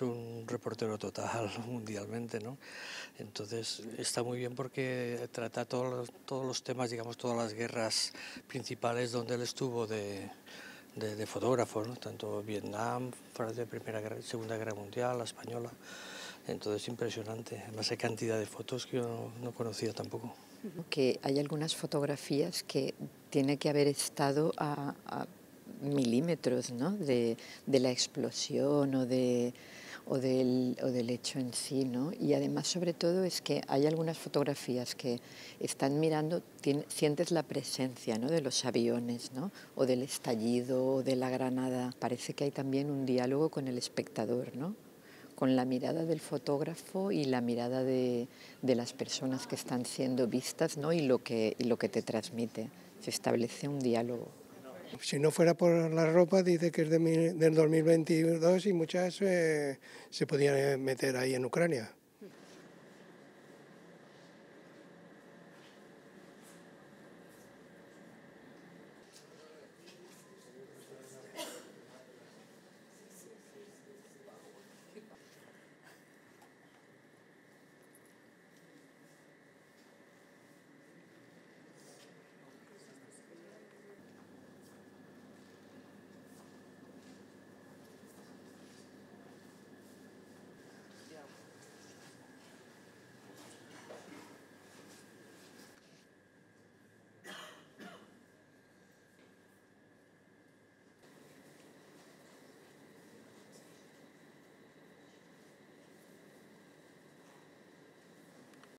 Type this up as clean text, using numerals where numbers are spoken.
hecho un reportero total mundialmente, ¿no? Entonces está muy bien porque trata todos los temas, digamos, todas las guerras principales donde él estuvo de fotógrafo, ¿no? Tanto Vietnam, Francia, Segunda Guerra Mundial, la española. Entonces, impresionante. Además, hay cantidad de fotos que yo no conocía tampoco. Que hay algunas fotografías que tiene que haber estado a milímetros, ¿no? de la explosión o del hecho en sí, ¿no? Y además, sobre todo, es que hay algunas fotografías que están mirando, sientes la presencia, ¿no? De los aviones, ¿no? O del estallido, o de la granada. Parece que hay también un diálogo con el espectador, ¿no? Con la mirada del fotógrafo y la mirada de las personas que están siendo vistas, ¿no? y lo que te transmite. Se establece un diálogo. Si no fuera por la ropa, dice que es del 2022 y muchas se podían meter ahí en Ucrania.